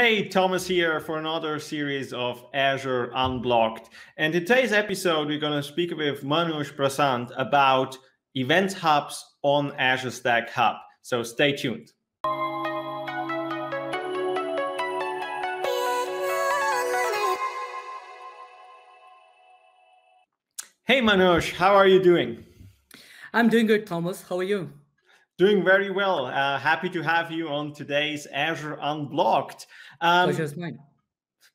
Hey, Thomas here for another series of Azure Unblocked. And in today's episode, we're going to speak with Manush Prasant about Event Hubs on Azure Stack Hub. So stay tuned. Hey, Manush, how are you doing? I'm doing good, Thomas. How are you? Doing very well. Happy to have you on today's Azure Unblocked. Pleasure's mine.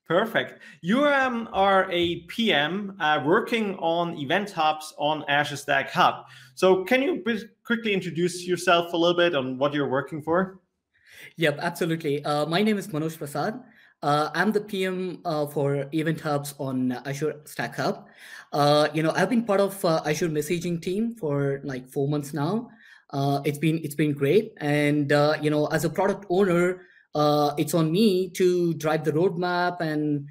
Perfect. You are a PM working on Event Hubs on Azure Stack Hub. So can you quickly introduce yourself a little bit on what you're working for? Yep, absolutely. My name is Manoj Prasad. I'm the PM for Event Hubs on Azure Stack Hub. I've been part of Azure messaging team for like 4 months now. It's been great. And, as a product owner, it's on me to drive the roadmap and,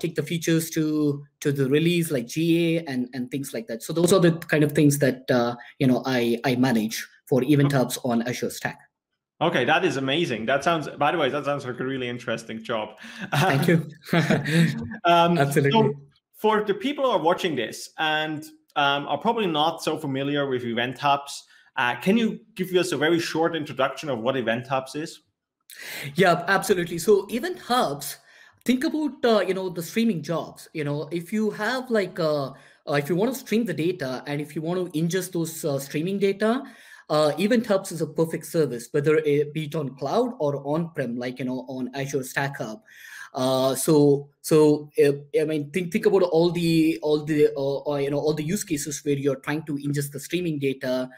take the features to the release like GA and things like that. So those are the kind of things that, I manage for Event Hubs on Azure Stack. Okay, that is amazing. That sounds, by the way, that sounds like a really interesting job. Thank you. Absolutely. So for the people who are watching this and are probably not so familiar with Event Hubs, can you give us a very short introduction of what Event Hubs is? Yeah, absolutely. So Event Hubs, think about, the streaming jobs. If you have like, if you want to stream the data and if you want to ingest those streaming data, Event Hubs is a perfect service, whether it be it on cloud or on-prem, like, on Azure Stack Hub. Think about all the use cases where you're trying to ingest the streaming data.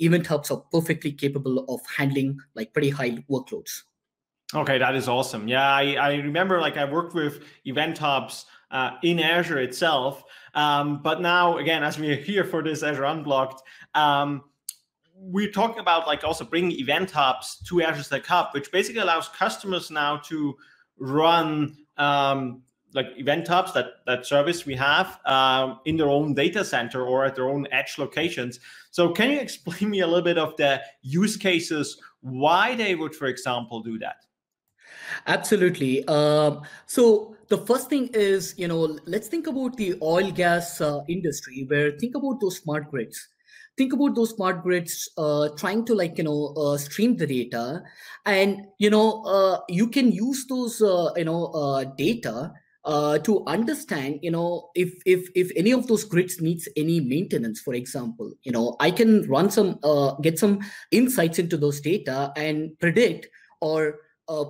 Event Hubs are perfectly capable of handling like pretty high workloads. Okay, that is awesome. Yeah, I remember like I worked with Event Hubs in Azure itself, but now again, as we are here for this Azure Unblocked, we're talking about like also bringing Event Hubs to Azure Stack Hub, which basically allows customers now to run like Event Hubs, that service we have, in their own data center or at their own edge locations. So can you explain me a little bit of the use cases, why they would, for example, do that? Absolutely. So the first thing is, let's think about the oil gas industry, where think about those smart grids. Think about those smart grids trying to like, stream the data, and, you can use those, data to understand, if any of those grids needs any maintenance, for example. I can run some, get some insights into those data and predict or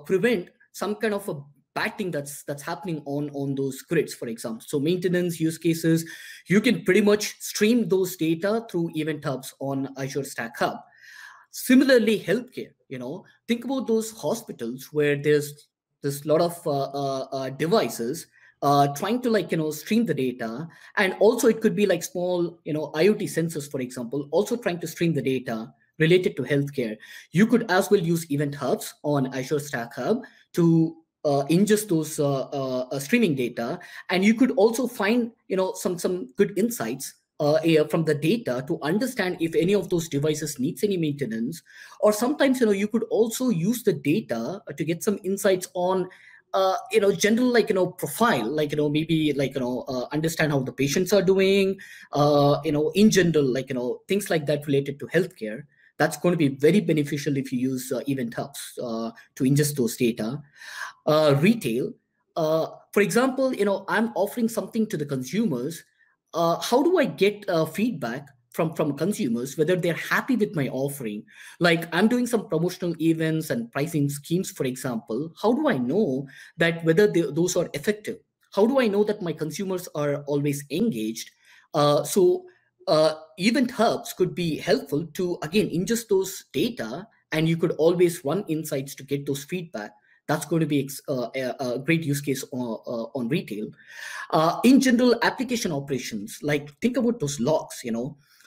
prevent some kind of a bad thing that's happening on those grids, for example. So maintenance use cases, you can pretty much stream those data through Event Hubs on Azure Stack Hub. Similarly, healthcare, think about those hospitals where there's a lot of devices trying to like, stream the data. And also it could be like small, IoT sensors, for example, also trying to stream the data related to healthcare. You could as well use Event Hubs on Azure Stack Hub to ingest those streaming data, and you could also find some good insights from the data to understand if any of those devices needs any maintenance. Or sometimes you could also use the data to get some insights on general like profile, like maybe like understand how the patients are doing, in general, like things like that related to healthcare. That's going to be very beneficial if you use Event Hubs to ingest those data. Retail, for example, I'm offering something to the consumers. How do I get feedback from consumers, whether they're happy with my offering? Like I'm doing some promotional events and pricing schemes, for example. How do I know that whether those are effective? How do I know that my consumers are always engaged? Event Hubs could be helpful to, again, ingest those data, and you could always run insights to get those feedback. That's going to be a great use case on retail. In general, application operations, like think about those logs,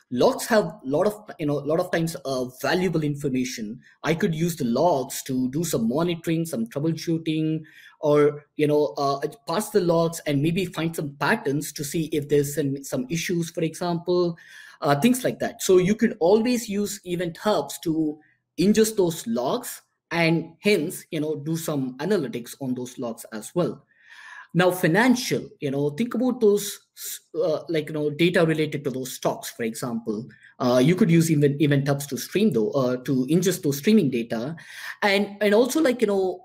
Logs have a lot of times valuable information. I could use the logs to do some monitoring, some troubleshooting, or parse the logs and maybe find some patterns to see if there's some issues, for example, things like that. So you could always use Event Hubs to ingest those logs and hence, do some analytics on those logs as well. Now, financial, think about those data related to those stocks, for example. You could use event hubs to stream to ingest those streaming data, and also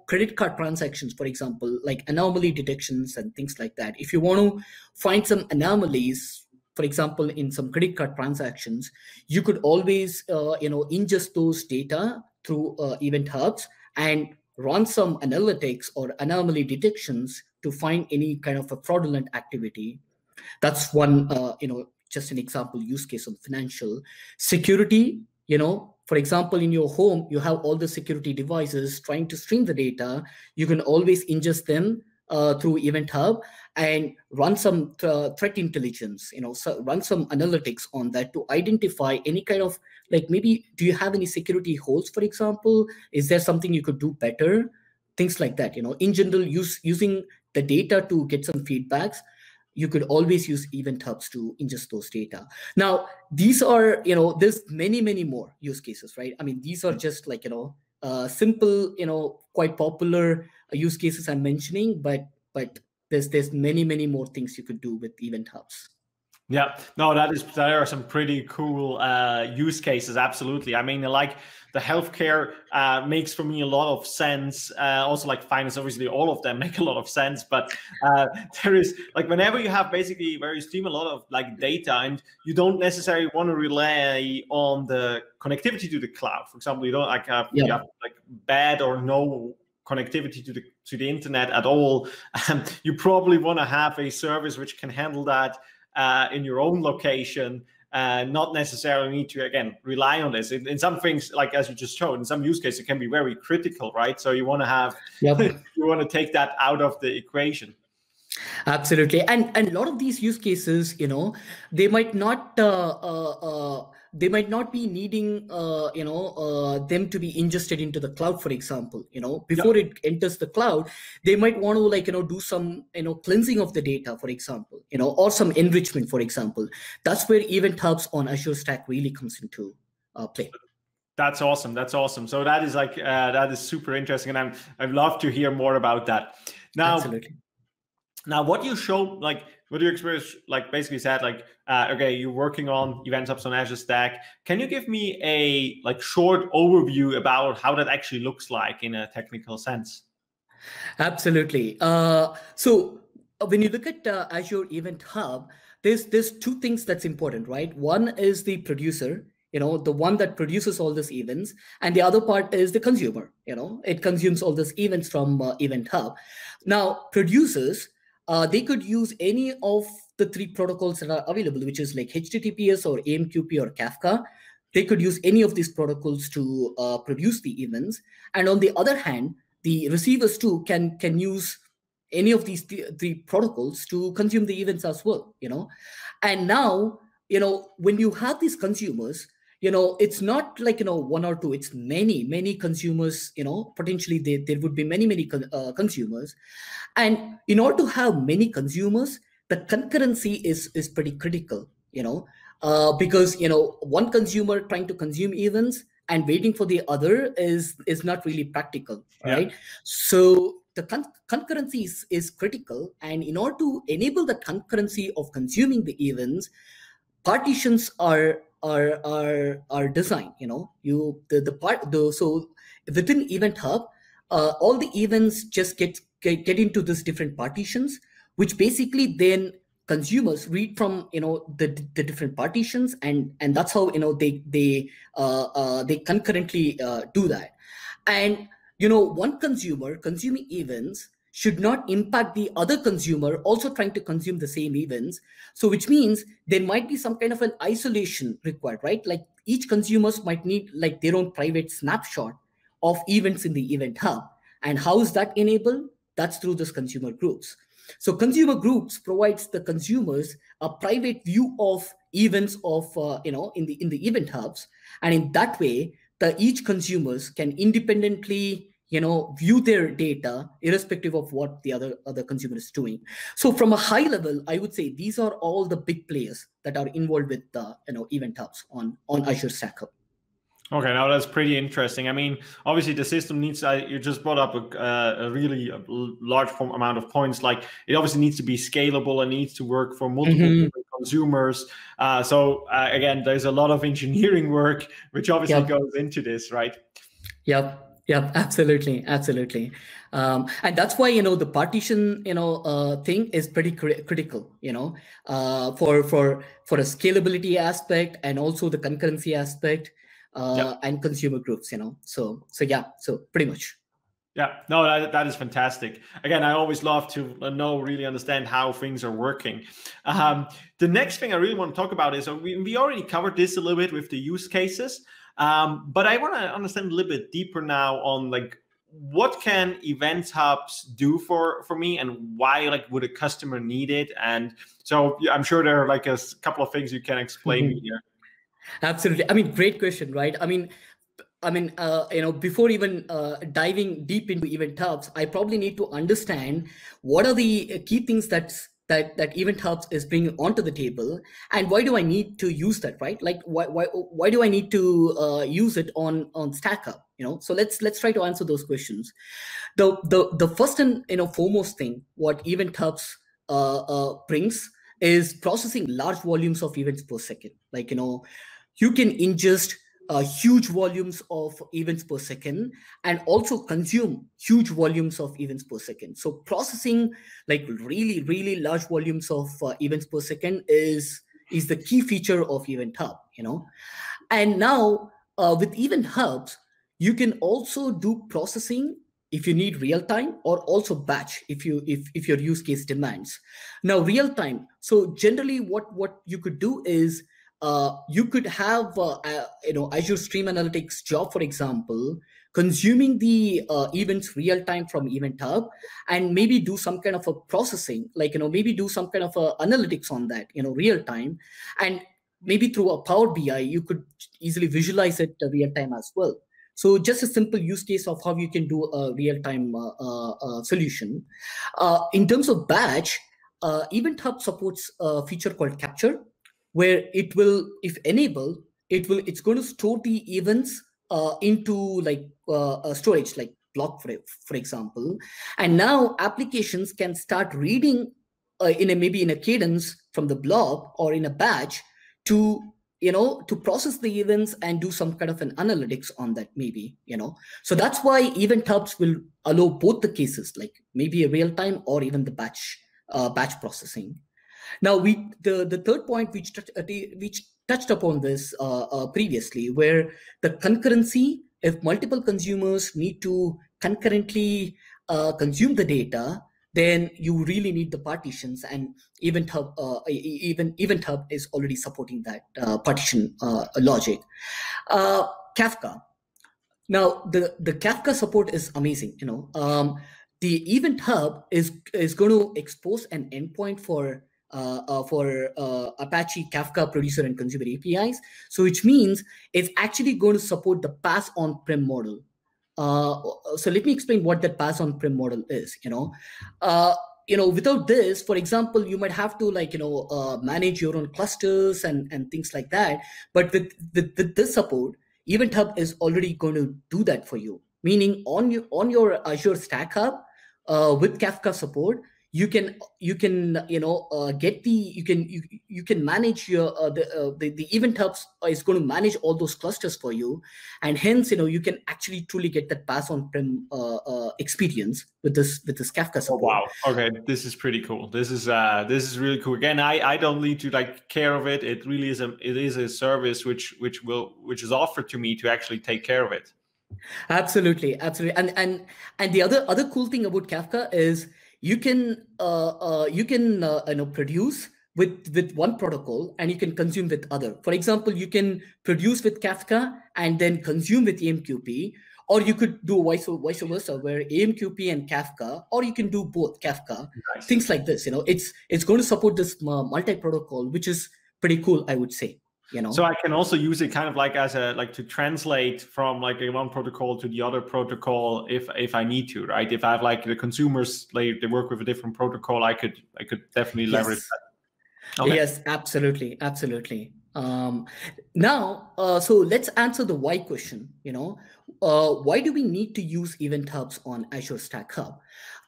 credit card transactions, for example, like anomaly detections and things like that. If you want to find some anomalies, for example, in some credit card transactions, you could always ingest those data through event hubs and run some analytics or anomaly detections to find any kind of a fraudulent activity. That's one, just an example use case of financial. Security, for example, in your home, you have all the security devices trying to stream the data. You can always ingest them through Event Hub and run some threat intelligence, run some analytics on that to identify any kind of, maybe do you have any security holes, for example? Is there something you could do better? Things like that, in general, using the data to get some feedbacks. You could always use event hubs to ingest those data. Now, these are, there's many, many more use cases, right? I mean, these are just simple, quite popular use cases I'm mentioning, but there's many, many more things you could do with event hubs. Yeah, no, there are some pretty cool use cases. Absolutely. I mean, like the healthcare makes for me a lot of sense. Also, like finance, obviously, all of them make a lot of sense. But there is whenever you have basically where you stream a lot of data and you don't necessarily want to rely on the connectivity to the cloud. For example, you don't you have bad or no connectivity to the internet at all. You probably want to have a service which can handle that. In your own location, not necessarily need to, again, rely on this. In some things, as you just showed, in some use cases, it can be very critical, right? So you want to have, you want to take that out of the equation. Absolutely. And a lot of these use cases, they might not be needing, them to be ingested into the cloud, for example, before it enters the cloud, they might want to do some, cleansing of the data, for example, or some enrichment, for example. That's where Event Hubs on Azure Stack really comes into play. That's awesome. That's awesome. So that is that is super interesting. And I'd love to hear more about that. Now, absolutely. Now, what you showed, what your experience basically said, okay, you're working on Event Hubs on Azure Stack. Can you give me a short overview about how that actually looks like in a technical sense? Absolutely. So when you look at Azure Event Hub, there's two things that's important, right? One is the producer, the one that produces all these events, and the other part is the consumer. It consumes all these events from Event Hub. Now, producers, they could use any of the three protocols that are available, which is HTTPS or AMQP or Kafka. They could use any of these protocols to produce the events. And on the other hand, the receivers too can use any of these three protocols to consume the events as well. And now, when you have these consumers, it's not one or two, it's many, many consumers, potentially there would be many, many consumers. And in order to have many consumers, the concurrency is pretty critical, because, one consumer trying to consume events and waiting for the other is not really practical, right? Yeah. So the concurrency is critical. And in order to enable the concurrency of consuming the events, partitions are designed, so within Event Hub, all the events just get into these different partitions, which basically then consumers read from, the different partitions, and that's how, they concurrently do that. And, one consumer consuming events should not impact the other consumer also trying to consume the same events. So which means there might be some kind of an isolation required, right? Each consumers might need their own private snapshot of events in the Event Hub. And how is that enabled? That's through this consumer groups. So consumer groups provides the consumers a private view of events of, in the Event Hubs. And in that way, each consumers can independently view their data irrespective of what the other consumer is doing. So from a high level, I would say these are all the big players that are involved with Event Hubs on Azure Stack Hub. Okay, now that's pretty interesting. I mean, obviously the system needs, you just brought up a really large amount of points. Like it obviously needs to be scalable and needs to work for multiple different consumers. So again, there's a lot of engineering work, which obviously goes into this, right? Yep, absolutely. And that's why, the partition, thing is pretty critical, for a scalability aspect and also the concurrency aspect. And consumer groups, so pretty much. Yeah, no, that is fantastic. Again, I always love to really understand how things are working. The next thing I really want to talk about is, we already covered this a little bit with the use cases, but I want to understand a little bit deeper now on like, what can Event Hubs do for me, and why would a customer need it? And so I'm sure there are a couple of things you can explain here. Absolutely. I mean, great question, right? I mean, before even diving deep into Event Hubs, I probably need to understand what are the key things that Event Hubs is bringing onto the table, and why do I need to use that, right? Like, why do I need to use it on Stack Hub? So let's try to answer those questions. The first and foremost thing what Event Hubs brings is processing large volumes of events per second. You can ingest huge volumes of events per second and also consume huge volumes of events per second. So processing really, really large volumes of events per second is the key feature of Event Hub, And now with Event Hubs, you can also do processing if you need real time, or also batch if your use case demands. Now real time. So generally, what you could do is you could have Azure Stream Analytics job, for example, consuming the events real time from Event Hub, and maybe do some kind of a processing, maybe do some kind of analytics on that, real time, and maybe through a Power BI you could easily visualize it real time as well. So just a simple use case of how you can do a real-time solution. In terms of batch, Event Hub supports a feature called capture, where it will, if enabled, it's going to store the events into a storage, like block, for example. And now applications can start reading maybe in a cadence from the blob or in a batch to process the events and do some kind of an analytics on that, maybe, So that's why Event Hubs will allow both the cases, like maybe a real-time or even the batch processing. Now, the third point which touched upon this previously, where the concurrency, if multiple consumers need to concurrently consume the data, then you really need the partitions, and Event Hub is already supporting that partition logic. Kafka. Now, the Kafka support is amazing. The Event Hub is going to expose an endpoint for Apache Kafka producer and consumer APIs. So, which means it's actually going to support the pass on-prem model. So let me explain what that pass on prem model is. Without this, for example, you might have to manage your own clusters and things like that. But with this support, Event Hub is already going to do that for you. Meaning on your Azure Stack Hub with Kafka support, you can manage your the Event Hub is going to manage all those clusters for you, and hence you can actually truly get that pass on prem experience with this Kafka support. Oh, wow, okay, this is pretty cool. This is really cool. Again, I don't need to care of it. It really is a service which is offered to me to actually take care of it. Absolutely. And the other cool thing about Kafka is, you can produce with one protocol, and you can consume with other. For example, you can produce with Kafka and then consume with AMQP, or you could do vice versa, where AMQP and Kafka, or you can do both Kafka, nice. Things like this. It's going to support this multi-protocol, which is pretty cool, I would say. So I can also use it kind of as to translate from a one protocol to the other protocol if I need to, right? If I have the consumers, they work with a different protocol, I could definitely leverage that. Okay. Yes, absolutely. So let's answer the why question. Why do we need to use event hubs on Azure Stack Hub?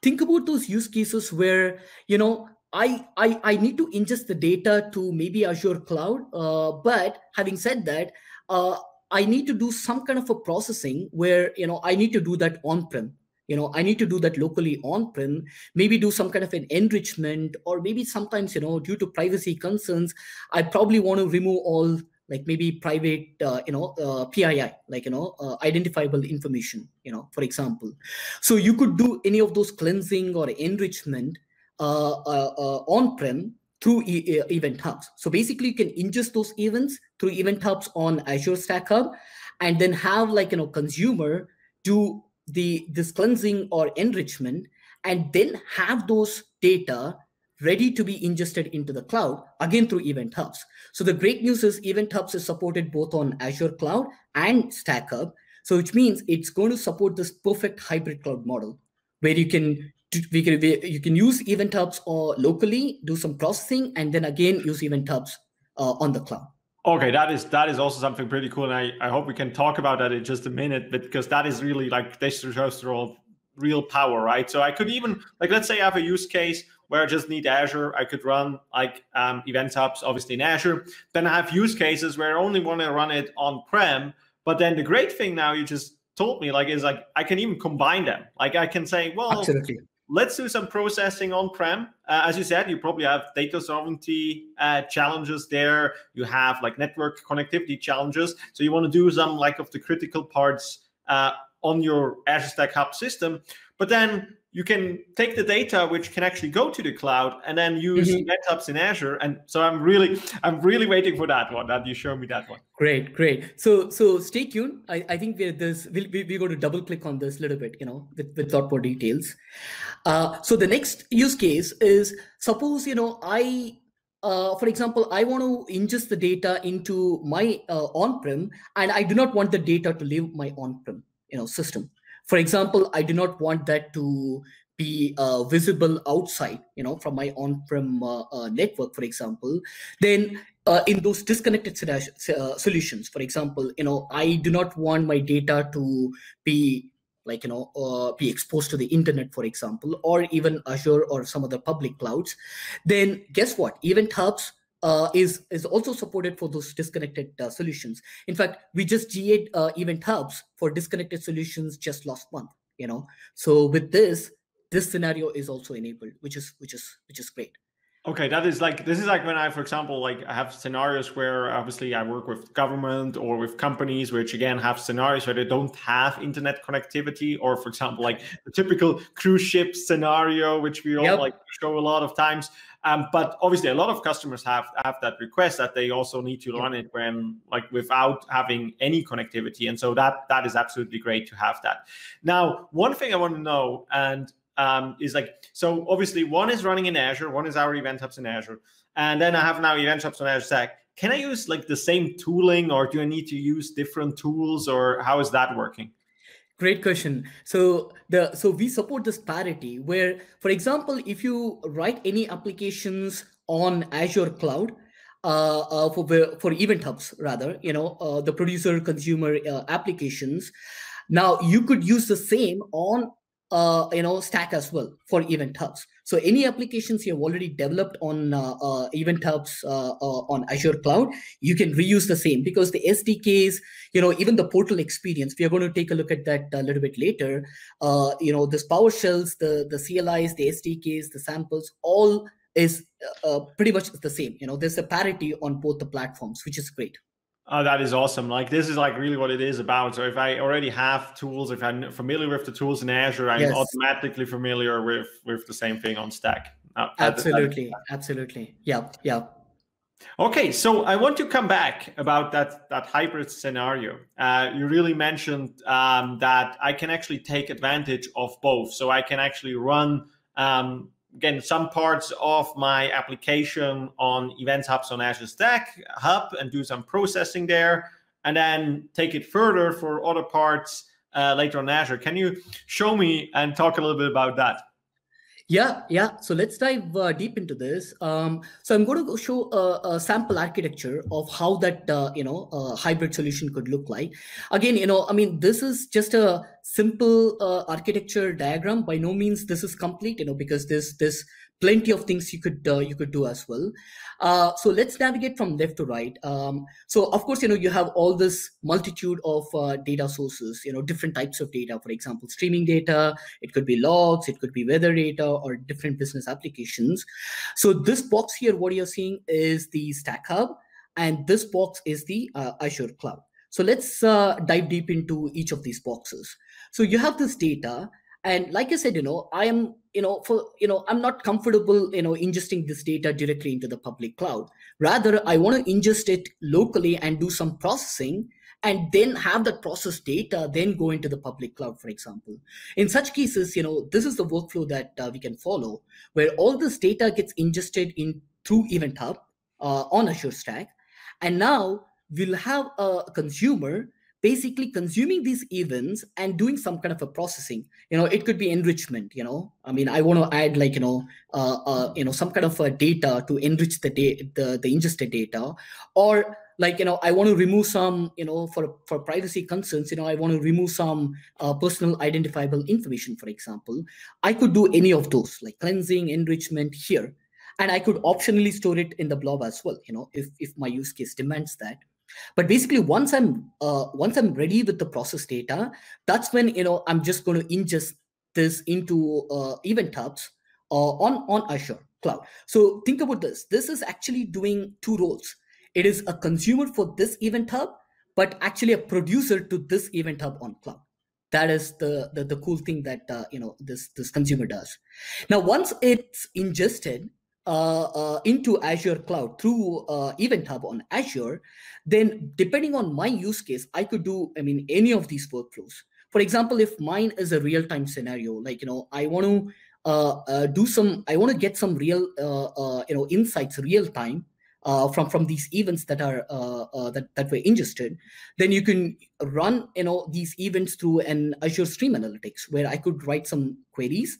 Think about those use cases where, I need to ingest the data to maybe Azure Cloud. But having said that, I need to do some kind of a processing where, I need to do that on-prem. I need to do that locally on-prem, maybe do some kind of an enrichment, or maybe sometimes, due to privacy concerns, I probably want to remove all, like maybe private, PII, like, identifiable information, for example. So you could do any of those cleansing or enrichment on-prem through event hubs. So basically, you can ingest those events through event hubs on Azure Stack Hub, and then have consumer do this cleansing or enrichment, and then have those data ready to be ingested into the cloud, again through event hubs. So the great news is event hubs is supported both on Azure Cloud and Stack Hub. So which means it's going to support this perfect hybrid cloud model where you can use event hubs or locally, do some processing, and then again use event hubs on the cloud. Okay, that is also something pretty cool, and I hope we can talk about that in just a minute, because that is really like this shows real power, right? So I could even, like, let's say I have a use case where I just need Azure. I could run like event hubs, obviously in Azure. Then I have use cases where I only want to run it on-prem. But then the great thing now you just told me is I can even combine them. Like I can say, well, absolutely, let's do some processing on-prem. As you said, you probably have data sovereignty challenges there. You have like network connectivity challenges. So you want to do some of the critical parts on your Azure Stack Hub system. But then you can take the data, which can actually go to the cloud, and then use event hubs in Azure. And so I'm really waiting for that one, that you show me that one. Great. So stay tuned. I think we're going to double click on this a little bit, with a lot more details. So the next use case is, suppose, for example, I want to ingest the data into my on-prem, and I do not want the data to leave my on-prem, system. For example, I do not want that to be visible outside, from my on-prem network, for example. Then in those disconnected solutions, for example, I do not want my data to be be exposed to the internet, for example, or even Azure or some other public clouds. Then guess what? Event Hubs is also supported for those disconnected solutions. In fact, we just GA'd event hubs for disconnected solutions just last month. So with this scenario is also enabled, which is great. Okay, that is this is when I, for example, I have scenarios where obviously I work with government or with companies, which again have scenarios where they don't have internet connectivity, or for example, the typical cruise ship scenario, which we all show a lot of times. But obviously, a lot of customers have that request that they also need to run it when without having any connectivity, and so that is absolutely great to have that. Now, one thing I want to know so obviously one is running in Azure, one is our event hubs in Azure, and then I have now event hubs on Azure Stack. Can I use the same tooling, or do I need to use different tools, or how is that working? Great question. So we support this parity where, for example, if you write any applications on Azure Cloud, for event hubs rather, the producer consumer applications, now you could use the same on Stack as well for event hubs. So any applications you have already developed on event hubs on Azure Cloud, you can reuse the same, because the SDKs, even the portal experience, we are going to take a look at that a little bit later. This PowerShells, the CLIs, the SDKs, the samples, all is pretty much the same. There's a parity on both the platforms, which is great. Oh, that is awesome. This is really what it is about. So if I already have tools, if I'm familiar with the tools in Azure, I'm automatically familiar with the same thing on Stack. Absolutely. Yeah. Okay, so I want to come back about that hybrid scenario. You really mentioned that I can actually take advantage of both. So I can actually run, again, some parts of my application on event hubs on Azure Stack Hub and do some processing there, and then take it further for other parts later on Azure. Can you show me and talk a little bit about that? Yeah. So let's dive deep into this. So I'm going to show a sample architecture of how that hybrid solution could look like. Again, this is just a simple architecture diagram. By no means this is complete, because there's plenty of things you could do as well. So let's navigate from left to right. So of course, you have all this multitude of data sources, different types of data, for example, streaming data, it could be logs, it could be weather data or different business applications. So this box here, what you're seeing is the Stack Hub, and this box is the Azure Cloud. So let's dive deep into each of these boxes. So you have this data. And like I said, I'm not comfortable, ingesting this data directly into the public cloud. Rather, I want to ingest it locally and do some processing, and then have that processed data then go into the public cloud, for example. In such cases, this is the workflow that we can follow, where all this data gets ingested in through Event Hub on Azure Stack, and now we'll have a consumer basically consuming these events and doing some kind of a processing. It could be enrichment. I want to add some kind of data to enrich the ingested data, or I want to remove some, for privacy concerns, I want to remove some personal identifiable information, for example. I could do any of those, like cleansing, enrichment here, and I could optionally store it in the blob as well, if my use case demands that. But basically, once I'm ready with the process data, that's when I'm just going to ingest this into Event Hubs on Azure Cloud. So think about this. This is actually doing two roles. It is a consumer for this Event Hub, but actually a producer to this Event Hub on cloud. That is the cool thing that this consumer does. Now, once it's ingested into Azure Cloud through Event Hub on Azure, then depending on my use case, I could do, any of these workflows. For example, if mine is a real-time scenario, I want to get some real, insights real-time from these events that are that were ingested, then you can run, these events through an Azure Stream Analytics, where I could write some queries.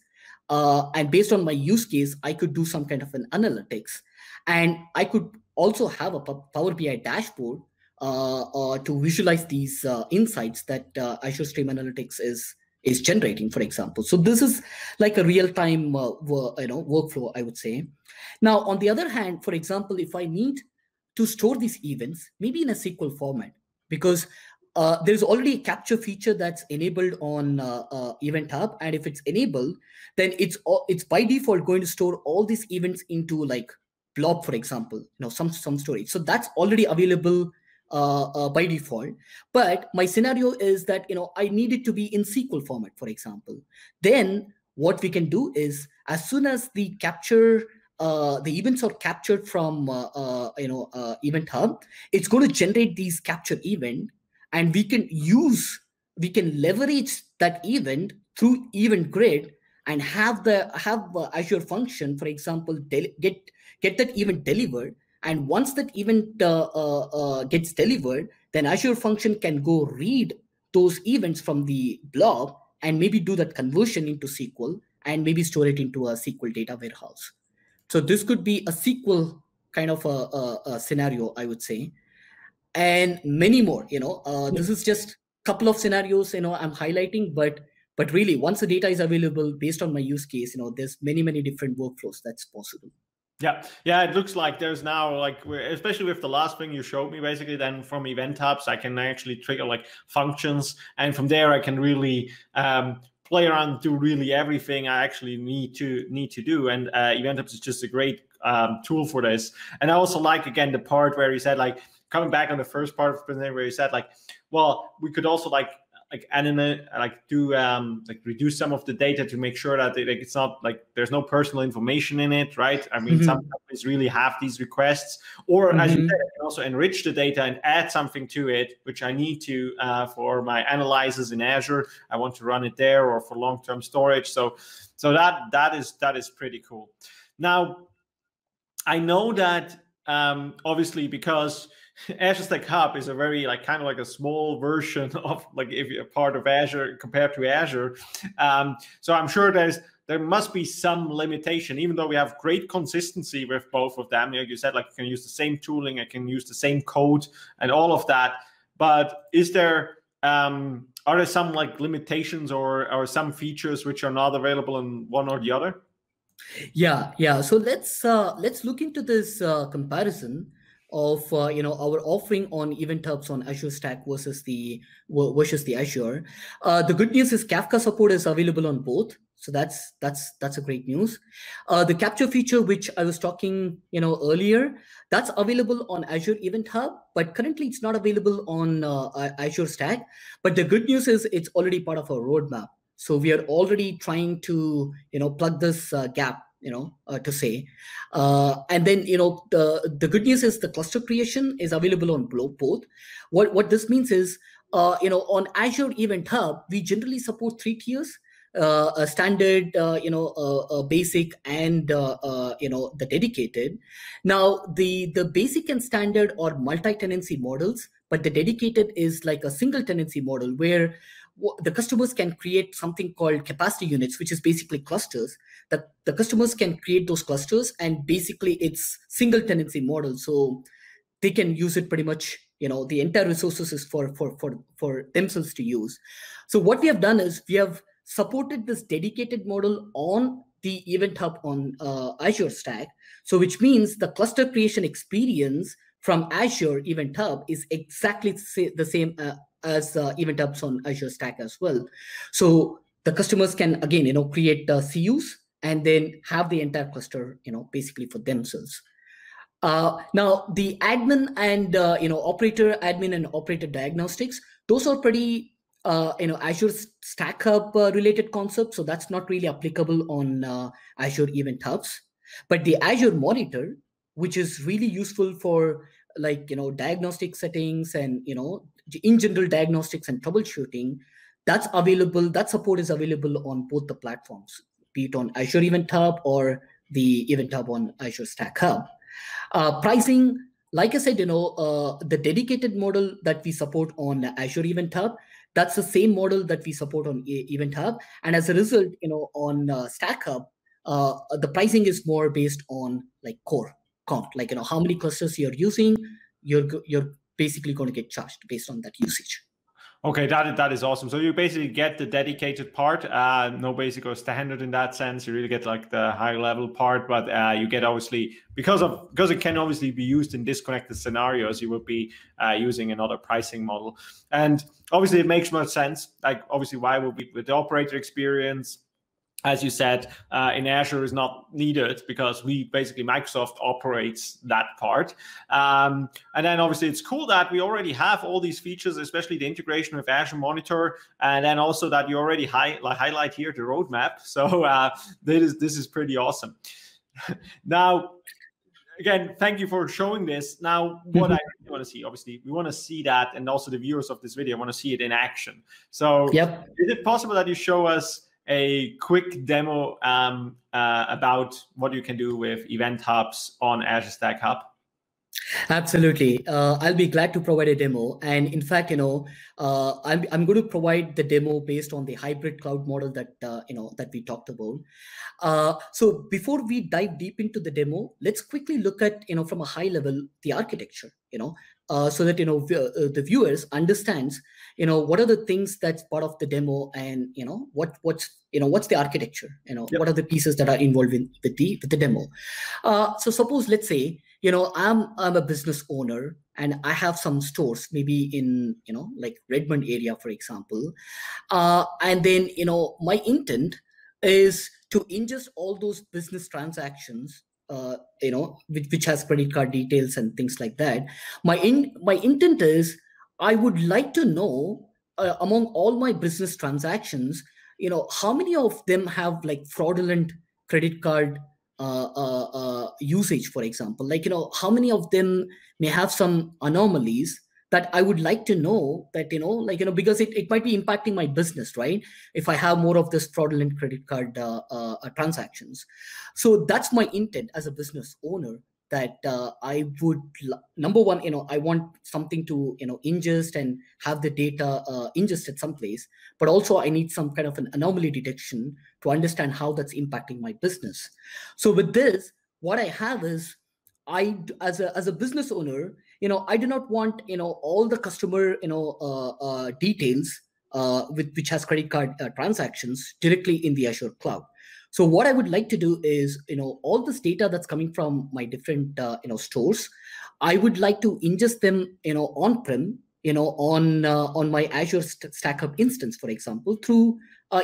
And based on my use case, I could do some kind of an analytics, and I could also have a Power BI dashboard to visualize these insights that Azure Stream Analytics is generating, for example. So this is like a real-time workflow, I would say. Now, on the other hand, for example, if I need to store these events, maybe in a SQL format, because there's already a capture feature that's enabled on Event Hub, and if it's enabled, then it's by default going to store all these events into blob, for example, some storage. So that's already available by default. But my scenario is that I need it to be in SQL format, for example. Then what we can do is, as soon as the events are captured from Event Hub, it's going to generate these capture event. And we can leverage that event through Event Grid and have Azure Function, for example, get that event delivered. And once that event gets delivered, then Azure Function can go read those events from the blob and maybe do that conversion into SQL and maybe store it into a SQL data warehouse. So this could be a SQL kind of a scenario, I would say. And many more, This is just a couple of scenarios, I'm highlighting, but really, once the data is available based on my use case, there's many different workflows that's possible. Yeah. It looks like there's now, especially with the last thing you showed me, basically, then from Event Hubs, I can actually trigger functions, and from there I can really play around, do really everything I actually need to do. And Event Hubs is just a great tool for this. And I also like, again, the part where you said coming back on the first part of the presentation where you said we could also reduce some of the data to make sure that it's not there's no personal information in it, right? Some companies really have these requests, or as you said, I can also enrich the data and add something to it, which I need to for my analyzers in Azure. I want to run it there, or for long-term storage. So that is pretty cool. Now, I know that obviously, because Azure Stack Hub is a very a small version of if you're part of Azure compared to Azure. So I'm sure there's there must be some limitation, even though we have great consistency with both of them. You said, like, you can use the same tooling, I can use the same code and all of that. But is there, are there some like limitations or some features which are not available in one or the other? Yeah. So let's look into this comparison of our offering on Event Hubs on Azure Stack versus the Azure. The good news is Kafka support is available on both, so that's a great news. The capture feature, which I was talking earlier, that's available on Azure Event Hub, but currently it's not available on Azure Stack. But the good news is it's already part of our roadmap, so we are already trying to plug this gap. And then the good news is the cluster creation is available on both. What this means is on Azure Event Hub we generally support 3 tiers: a standard, basic, and the dedicated. Now the basic and standard are multi-tenancy models, but the dedicated is like a single tenancy model where the customers can create something called capacity units, which is basically clusters. That the customers can create those clusters, and basically it's single tenancy model, so they can use it pretty much. The entire resources is for themselves to use. So what we have done is we have supported this dedicated model on the Event Hub on Azure Stack. So which means the cluster creation experience from Azure Event Hub is exactly the same as Event Hubs on Azure Stack as well. So the customers can, again, create CUs and then have the entire cluster, basically for themselves. Now the admin and, operator admin and operator diagnostics, those are pretty, Azure Stack Hub related concepts. So that's not really applicable on Azure Event Hubs, but the Azure Monitor, which is really useful for like, diagnostic settings and, in general diagnostics and troubleshooting, that's available. That support is available on both the platforms, be it on Azure Event Hub or the Event Hub on Azure Stack Hub. Pricing, like I said, the dedicated model that we support on Azure Event Hub, that's the same model that we support on Event Hub. And as a result, on Stack Hub, the pricing is more based on like core count, like, how many clusters you're using, you're basically going to get charged based on that usage. Okay, that is awesome. So you basically get the dedicated part, no basic or standard in that sense. You really get like the high level part, but you get obviously, because it can obviously be used in disconnected scenarios, you will be using another pricing model. And obviously it makes much sense. Like obviously why would we, with the operator experience, as you said, in Azure is not needed because we basically, Microsoft operates that part. And then obviously it's cool that we already have all these features, especially the integration with Azure Monitor, and then also that you already highlight here the roadmap. So this is pretty awesome. Now, again, thank you for showing this. Now, what I really want to see, obviously, we want to see that, and also the viewers of this video want to see it in action. So is it possible that you show us a quick demo about what you can do with Event Hubs on Azure Stack Hub? Absolutely. I'll be glad to provide a demo. And in fact, I'm going to provide the demo based on the hybrid cloud model that, that we talked about. So before we dive deep into the demo, let's quickly look at, from a high level, the architecture, so that, the viewers understands, what are the things that's part of the demo and, what's the architecture, what are the pieces that are involved in the demo. So suppose, let's say, I'm a business owner and I have some stores, maybe in, like Redmond area, for example. And then, my intent is to ingest all those business transactions, which has credit card details and things like that. My intent is I would like to know among all my business transactions, how many of them have like fraudulent credit card usage, for example, like, how many of them may have some anomalies that I would like to know that, because it might be impacting my business, right? If I have more of this fraudulent credit card transactions. So that's my intent as a business owner, that I would, number one, I want something to, ingest and have the data ingested someplace, but also I need some kind of an anomaly detection to understand how that's impacting my business. So with this, what I have is, as a business owner, I do not want, all the customer, details which has credit card transactions directly in the Azure cloud. So what I would like to do is, all this data that's coming from my different, stores, I would like to ingest them, on-prem, on my Azure Stack Hub instance, for example, through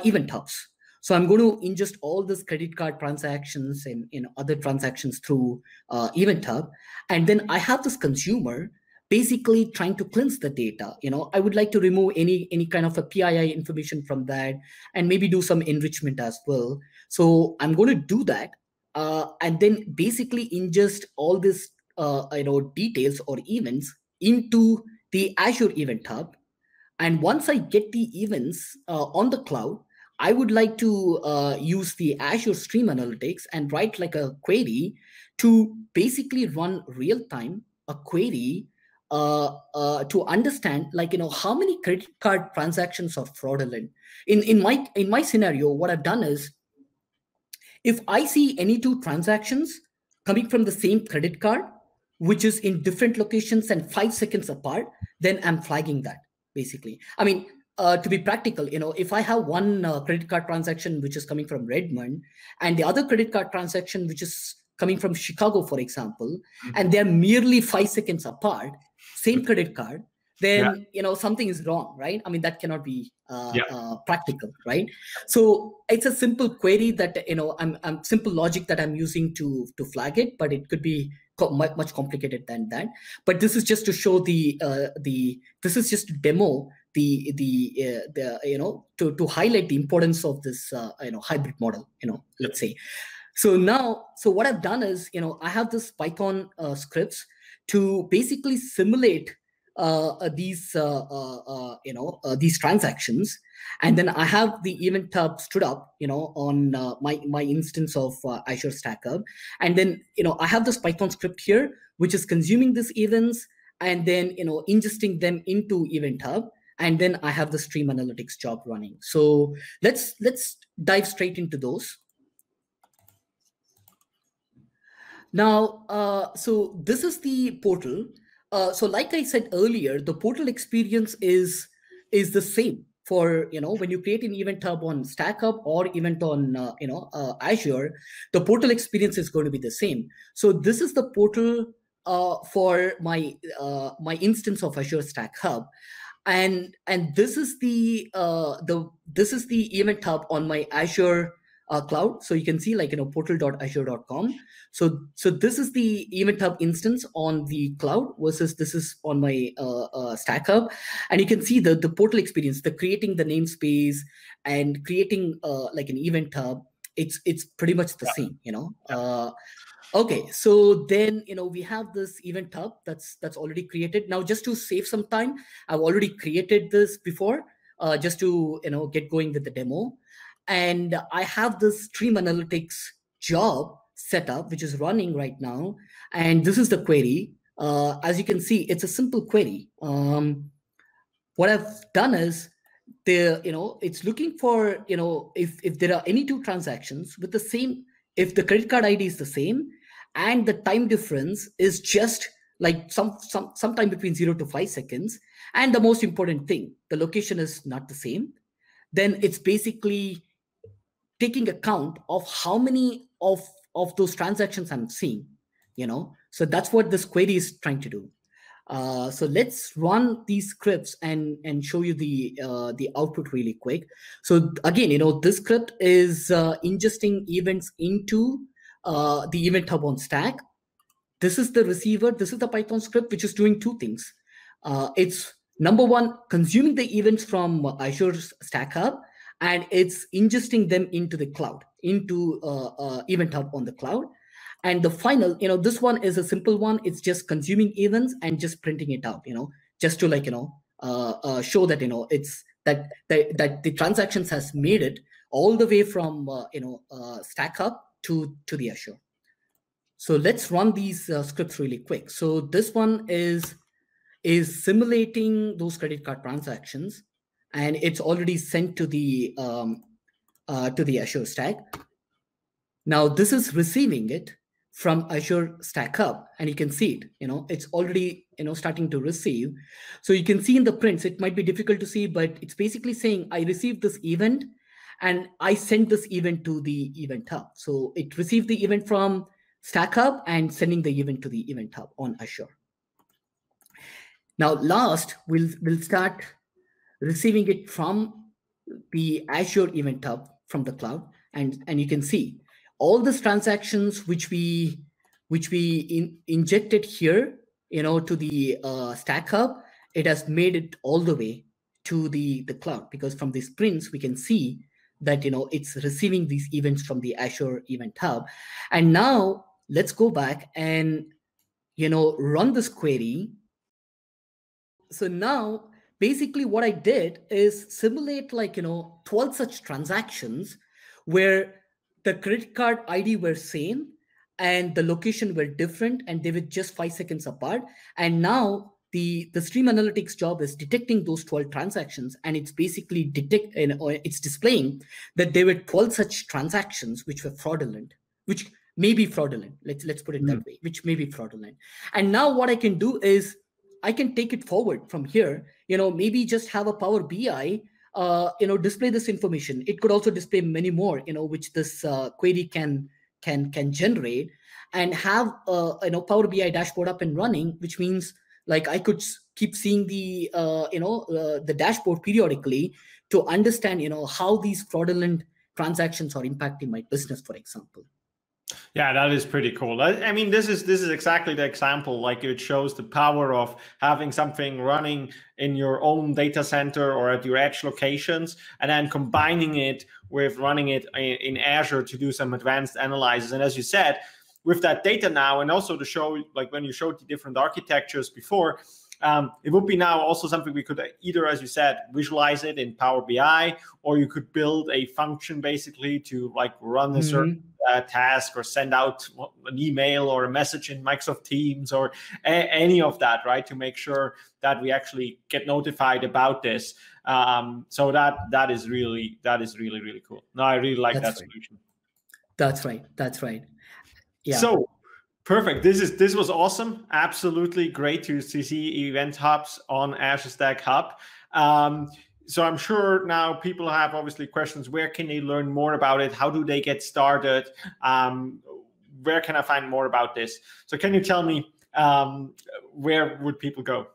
Event Hubs. So I'm going to ingest all this credit card transactions and other transactions through Event Hub, and then I have this consumer basically trying to cleanse the data. I would like to remove any kind of a PII information from that and maybe do some enrichment as well. So I'm going to do that and then basically ingest all this, details or events into the Azure Event Hub. And once I get the events on the cloud, I would like to use the Azure Stream Analytics and write like a query to basically run real-time a query to understand, like, how many credit card transactions are fraudulent. In my scenario, what I've done is, if I see any two transactions coming from the same credit card, which is in different locations and 5 seconds apart, then I'm flagging that, basically. I mean, to be practical, if I have one credit card transaction which is coming from Redmond and the other credit card transaction which is coming from Chicago, for example, mm-hmm. and they're merely 5 seconds apart, same credit card, then, something is wrong, right? I mean, that cannot be practical, right? So it's a simple query that, simple logic that I'm using to flag it, but it could be much complicated than that. But this is just to show this is just to demo to highlight the importance of this, hybrid model, let's say. So now, what I've done is, I have this Python scripts to basically simulate these transactions, and then I have the Event Hub stood up, on my instance of Azure Stack Hub, and then I have this Python script here which is consuming these events and then ingesting them into Event Hub, and then I have the Stream Analytics job running. So let's dive straight into those. Now, so this is the portal. So like I said earlier, the portal experience is the same for, when you create an Event Hub on Stack Hub or event on, Azure, the portal experience is going to be the same. So this is the portal for my my instance of Azure Stack Hub. And this is the Event Hub on my Azure cloud. So you can see, like, portal.azure.com. So this is the Event Hub instance on the cloud versus this is on my Stack Hub, and you can see the portal experience, the creating the namespace and creating like an Event Hub. It's pretty much the same, Okay, so then, we have this Event Hub that's already created. Now, just to save some time, I've already created this before, just to get going with the demo. And I have this Stream Analytics job set up, which is running right now. And this is the query. As you can see, it's a simple query. What I've done is, it's looking for, if there are any two transactions with the same, if the credit card ID is the same, and the time difference is just like sometime between 0 to 5 seconds, and the most important thing, the location is not the same, then it's basically taking account of how many of those transactions I'm seeing, So that's what this query is trying to do. So let's run these scripts and show you the output really quick. So again, this script is ingesting events into the Event Hub on Stack. This is the receiver. This is the Python script, which is doing two things. It's, number one, consuming the events from Azure Stack Hub, and it's ingesting them into the cloud, into Event Hub on the cloud. And the final, this one is a simple one. It's just consuming events and just printing it out, just to, like, show that, it's that the transactions has made it all the way from, Stack Hub to the Azure. So let's run these scripts really quick. So this one is simulating those credit card transactions, and it's already sent to the Azure Stack. Now this is receiving it from Azure Stack Hub, and you can see it. You know, it's already starting to receive. So you can see in the prints, it might be difficult to see, but it's basically saying I received this event, and I sent this event to the Event Hub. So it received the event from Stack Hub and sending the event to the Event Hub on Azure. Now, last, we'll start receiving it from the Azure Event Hub from the cloud, and you can see all these transactions which we injected here, to the Stack Hub. It has made it all the way to the cloud, because from these prints we can see that it's receiving these events from the Azure Event Hub. And now let's go back and run this query. So now basically what I did is simulate 12 such transactions where the credit card ID were same and the location were different, and they were just 5 seconds apart. And now the Stream Analytics job is detecting those 12 transactions, and it's basically displaying that there were 12 such transactions which were fraudulent, which may be fraudulent. Let's put it that way, which may be fraudulent. And now what I can do is I can take it forward from here. Maybe just have a Power BI, display this information. It could also display many more, which this query can generate, and have a Power BI dashboard up and running, which means I could keep seeing the dashboard periodically to understand, how these fraudulent transactions are impacting my business, for example. Yeah, that is pretty cool. I mean, this is exactly the example. It shows the power of having something running in your own data center or at your edge locations, and then combining it with running it in Azure to do some advanced analysis. And as you said, with that data now, and also to show, when you showed the different architectures before, it would be now also something we could either, as you said, visualize it in Power BI, or you could build a function basically to run a certain task or send out an email or a message in Microsoft Teams or any of that, right? To make sure that we actually get notified about this. So that is really cool. No, I really like that solution. That's right. That's right. Yeah. So perfect. This was awesome. Absolutely great to see Event Hubs on Azure Stack Hub. So I'm sure now people have obviously questions. Where can they learn more about it? How do they get started? Where can I find more about this? So can you tell me where would people go?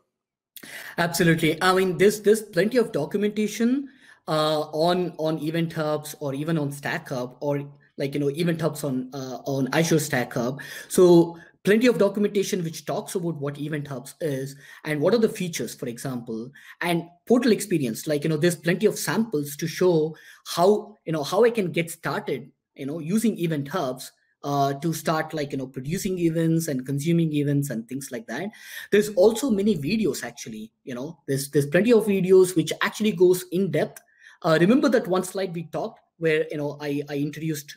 Absolutely. I mean, there's plenty of documentation on Event Hubs, or even on Stack Hub, or Event Hubs on Azure Stack Hub. So plenty of documentation which talks about what Event Hubs is and what are the features, for example, and portal experience. There's plenty of samples to show how I can get started, using Event Hubs to start producing events and consuming events and things like that. There's also many videos actually. There's plenty of videos which actually goes in depth. Remember that one slide we talked, where I introduced,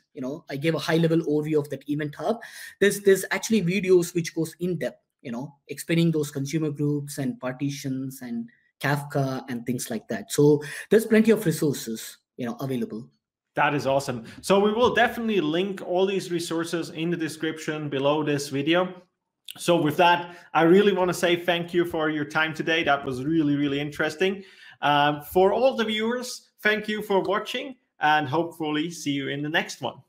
I gave a high level overview of that Event Hub. There's actually videos which goes in depth, explaining those consumer groups and partitions and Kafka and things like that. So there's plenty of resources, available. That is awesome. So we will definitely link all these resources in the description below this video. So with that, I really want to say thank you for your time today. That was really, really interesting. For all the viewers, thank you for watching, and hopefully see you in the next one.